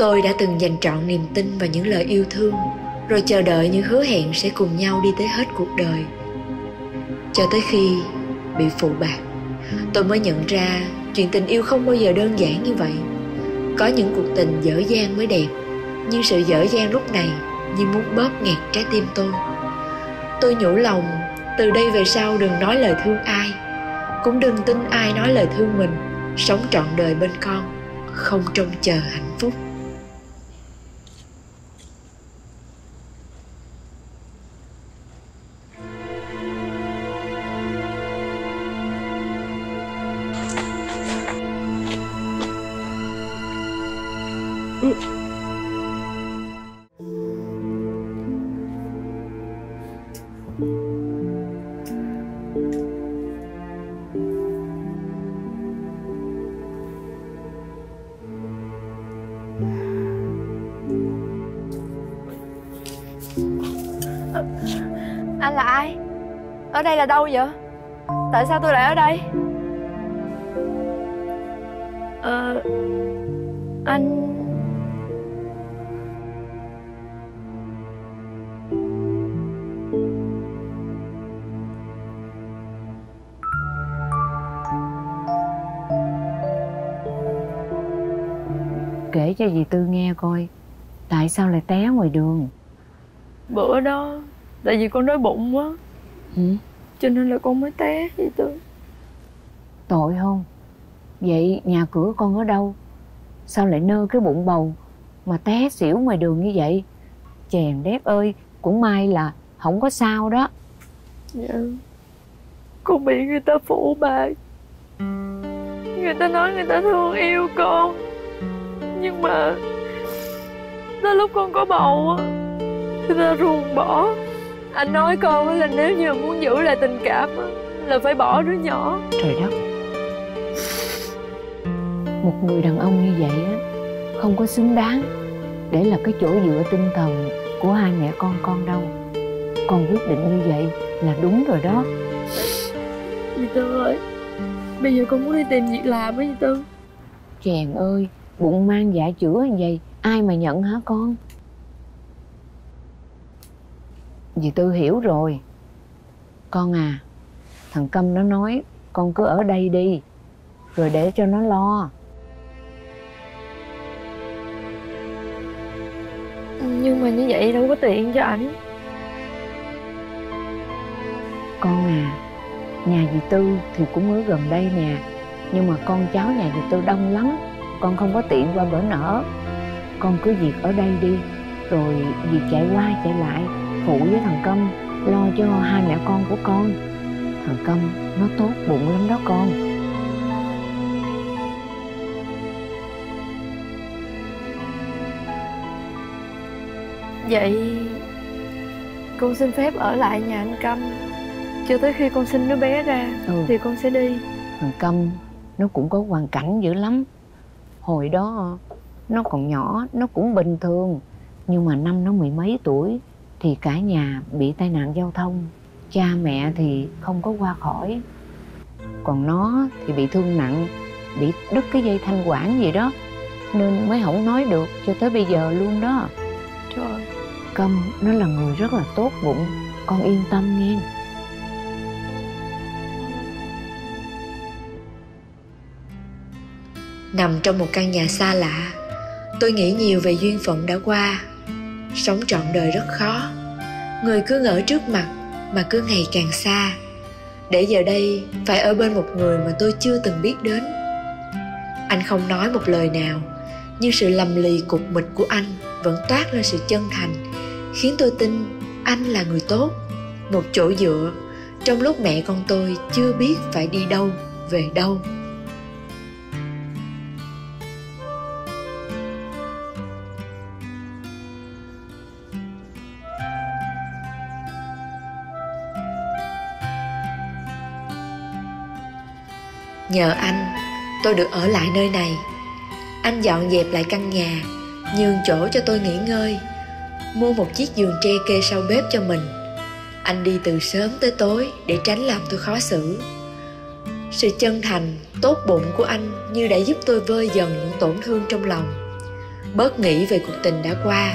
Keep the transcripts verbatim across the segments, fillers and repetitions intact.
Tôi đã từng dành trọn niềm tin vào những lời yêu thương, rồi chờ đợi những hứa hẹn sẽ cùng nhau đi tới hết cuộc đời. Cho tới khi bị phụ bạc, tôi mới nhận ra chuyện tình yêu không bao giờ đơn giản như vậy. Có những cuộc tình dở dang mới đẹp, nhưng sự dở dang lúc này như muốn bóp nghẹt trái tim tôi. Tôi nhủ lòng, từ đây về sau đừng nói lời thương ai, cũng đừng tin ai nói lời thương mình. Sống trọn đời bên con, không trông chờ hạnh phúc. Anh là ai? Ở đây là đâu vậy? Tại sao tôi lại ở đây? Ờ... Anh... Kể cho dì Tư nghe coi, tại sao lại té ngoài đường? Bữa đó... tại vì con đói bụng quá. Ừ. Cho nên là con mới té dì Tư. Tội không? Vậy nhà cửa con ở đâu? Sao lại nơ cái bụng bầu mà té xỉu ngoài đường như vậy? Chèn đét ơi, cũng may là không có sao đó. Dạ. Con bị người ta phụ bạc. Người ta nói người ta thương yêu con, nhưng mà tới lúc con có bầu á, người ta ruồng bỏ. Anh nói con là nếu như muốn giữ lại tình cảm là phải bỏ đứa nhỏ. Trời đất. Một người đàn ông như vậy á, không có xứng đáng để là cái chỗ dựa tinh thần của hai mẹ con con đâu. Con quyết định như vậy là đúng rồi đó. Dì Tư ơi, bây giờ con muốn đi tìm việc làm á dì Tư. Chàng ơi, bụng mang dạ chữa như vậy ai mà nhận hả con? Dì Tư hiểu rồi. Con à, thằng Câm nó nói con cứ ở đây đi, rồi để cho nó lo. Nhưng mà như vậy đâu có tiện cho ảnh. Con à, nhà dì Tư thì cũng ở gần đây nè, nhưng mà con cháu nhà dì Tư đông lắm, con không có tiện qua bữa nở. Con cứ việc ở đây đi, rồi dì chạy qua chạy lại phụ với thằng Câm, lo cho hai mẹ con của con. Thằng Câm nó tốt bụng lắm đó con. Vậy con xin phép ở lại nhà anh Câm cho tới khi con sinh đứa bé ra. Ừ. Thì con sẽ đi. Thằng Câm nó cũng có hoàn cảnh dữ lắm. Hồi đó nó còn nhỏ, nó cũng bình thường, nhưng mà năm nó mười mấy tuổi thì cả nhà bị tai nạn giao thông. Cha mẹ thì không có qua khỏi, còn nó thì bị thương nặng, bị đứt cái dây thanh quản gì đó, nên mới không nói được cho tới bây giờ luôn đó. Trời. Câm nó là người rất là tốt bụng, con yên tâm nghe. Nằm trong một căn nhà xa lạ, tôi nghĩ nhiều về duyên phận đã qua. Sống trọn đời rất khó, người cứ ngỡ trước mặt mà cứ ngày càng xa, để giờ đây phải ở bên một người mà tôi chưa từng biết đến. Anh không nói một lời nào, nhưng sự lầm lì cục mịch của anh vẫn toát lên sự chân thành, khiến tôi tin anh là người tốt, một chỗ dựa trong lúc mẹ con tôi chưa biết phải đi đâu, về đâu. Nhờ anh, tôi được ở lại nơi này. Anh dọn dẹp lại căn nhà, nhường chỗ cho tôi nghỉ ngơi, mua một chiếc giường tre kê sau bếp cho mình. Anh đi từ sớm tới tối để tránh làm tôi khó xử. Sự chân thành, tốt bụng của anh như đã giúp tôi vơi dần những tổn thương trong lòng. bớt nghĩ về cuộc tình đã qua,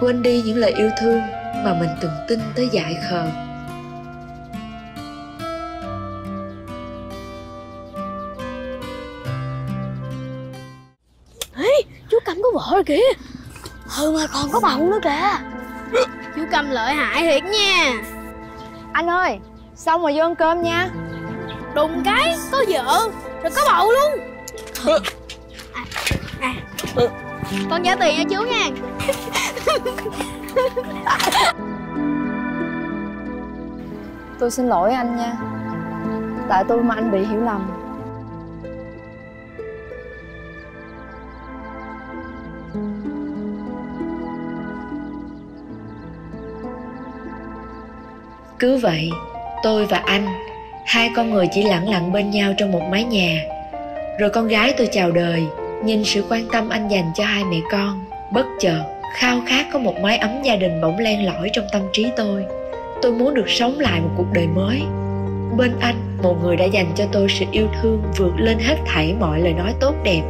quên đi những lời yêu thương mà mình từng tin tới dại khờ. Ê, chú Câm có vợ rồi kìa. Ừ mà còn có bầu nữa kìa. Chú Câm lợi hại thiệt nha. Anh ơi, xong rồi vô ăn cơm nha. Đùng cái, có vợ rồi có bầu luôn. À, à. Con trả tiền cho chú nha. Tôi xin lỗi anh nha. Tại tôi mà anh bị hiểu lầm. Cứ vậy, tôi và anh, hai con người chỉ lẳng lặng bên nhau trong một mái nhà. Rồi con gái tôi chào đời, nhìn sự quan tâm anh dành cho hai mẹ con, bất chợt khao khát có một mái ấm gia đình bỗng len lỏi trong tâm trí tôi. Tôi muốn được sống lại một cuộc đời mới. Bên anh, một người đã dành cho tôi sự yêu thương vượt lên hết thảy mọi lời nói tốt đẹp.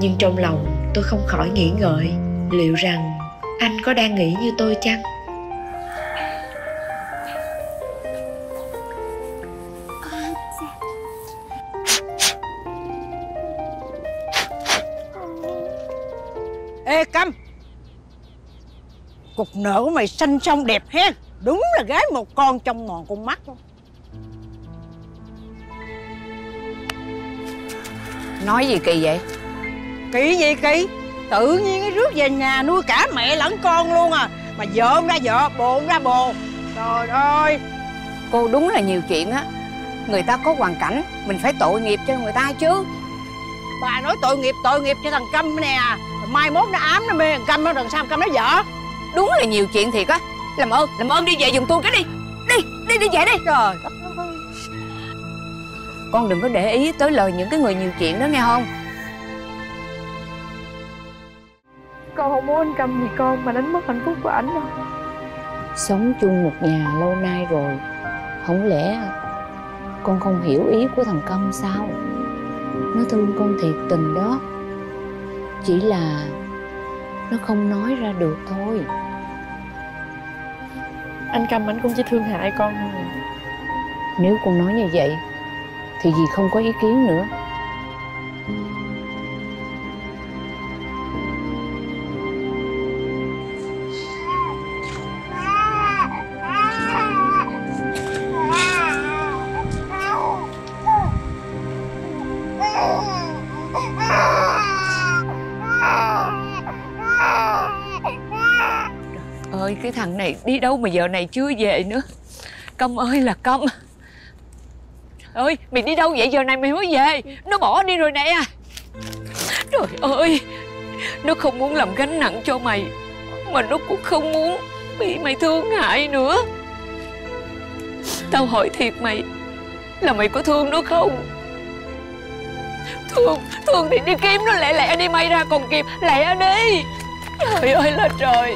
Nhưng trong lòng tôi không khỏi nghĩ ngợi, liệu rằng anh có đang nghĩ như tôi chăng? Ê Câm, cục nợ của mày xanh xong đẹp ha. Đúng là gái một con trong mòn con mắt luôn. Nói gì kỳ vậy? Kỳ gì kỳ? Tự nhiên cái rước về nhà nuôi cả mẹ lẫn con luôn à. Mà vợ ra vợ, bồ ra bồ. Trời ơi, cô đúng là nhiều chuyện á. Người ta có hoàn cảnh, mình phải tội nghiệp cho người ta chứ. Bà nói tội nghiệp, tội nghiệp cho thằng Câm nè. Mai mốt nó ám nó mê thằng Câm, nó đằng sau Câm nó vợ. Đúng là nhiều chuyện thiệt á. Làm ơn, làm ơn đi về giùm tôi cái đi. Đi, đi, đi về đi. Trời ơi, con đừng có để ý tới lời những cái người nhiều chuyện đó nghe không. Con không muốn anh Câm vì con mà đánh mất hạnh phúc của ảnh đâu. Sống chung một nhà lâu nay rồi, không lẽ con không hiểu ý của thằng Câm sao? Nó thương con thiệt tình đó, chỉ là nó không nói ra được thôi. Anh Câm anh cũng chỉ thương hại con thôi. Nếu con nói như vậy thì dì không có ý kiến nữa. Ơi, cái thằng này đi đâu mà giờ này chưa về nữa. Câm ơi là Câm. Ơi, mày đi đâu vậy, giờ này mày mới về? Nó bỏ đi rồi nè. Trời ơi, nó không muốn làm gánh nặng cho mày, mà nó cũng không muốn bị mày thương hại nữa. Tao hỏi thiệt mày, là mày có thương nó không? Thương, thương thì đi kiếm nó lẹ lẹ đi mày, ra còn kịp, lẹ đi. Trời ơi là trời.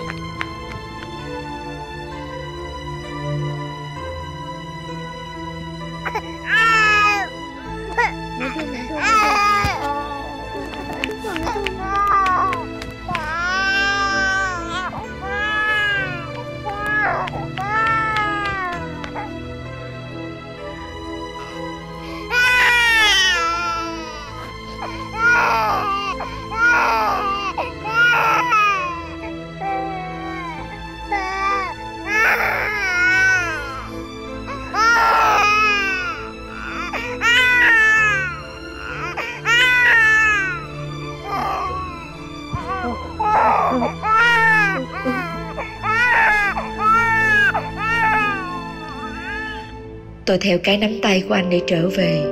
Tôi theo cái nắm tay của anh để trở về,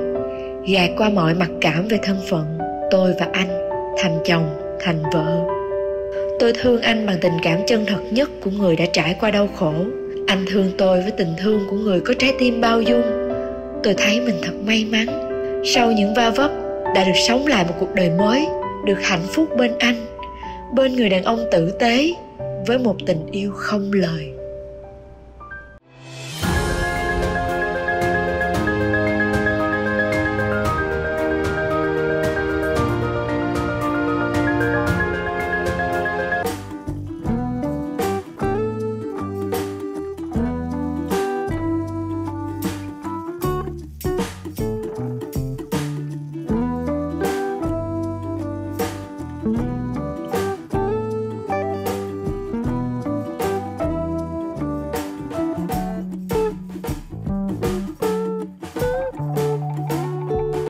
gạt qua mọi mặc cảm về thân phận. Tôi và anh thành chồng, thành vợ. Tôi thương anh bằng tình cảm chân thật nhất của người đã trải qua đau khổ. Anh thương tôi với tình thương của người có trái tim bao dung. Tôi thấy mình thật may mắn, sau những va vấp đã được sống lại một cuộc đời mới, được hạnh phúc bên anh, bên người đàn ông tử tế, với một tình yêu không lời.